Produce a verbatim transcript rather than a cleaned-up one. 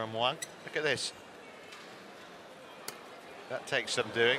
from one. Look at this. That takes some doing.